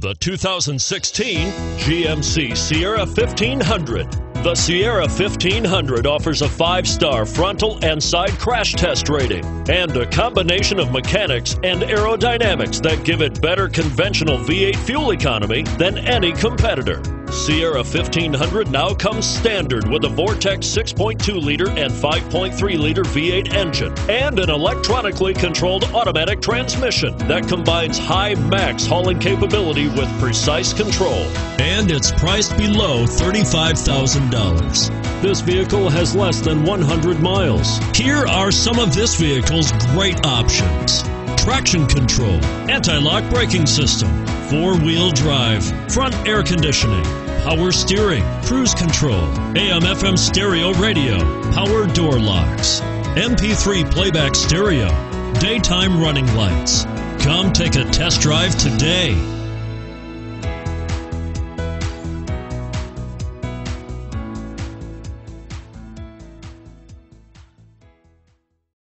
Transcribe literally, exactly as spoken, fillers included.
The two thousand sixteen G M C Sierra fifteen hundred. The Sierra fifteen hundred offers a five-star frontal and side crash test rating and a combination of mechanics and aerodynamics that give it better conventional V eight fuel economy than any competitor. Sierra fifteen hundred now comes standard with a Vortec six point two liter and five point three liter V eight engine and an electronically controlled automatic transmission that combines high max hauling capability with precise control. And it's priced below thirty-five thousand dollars. This vehicle has less than one hundred miles. Here are some of this vehicle's great options: traction control, anti-lock braking system, four-wheel drive, front air conditioning, power steering, cruise control, A M F M stereo radio, power door locks, M P three playback stereo, daytime running lights. Come take a test drive today.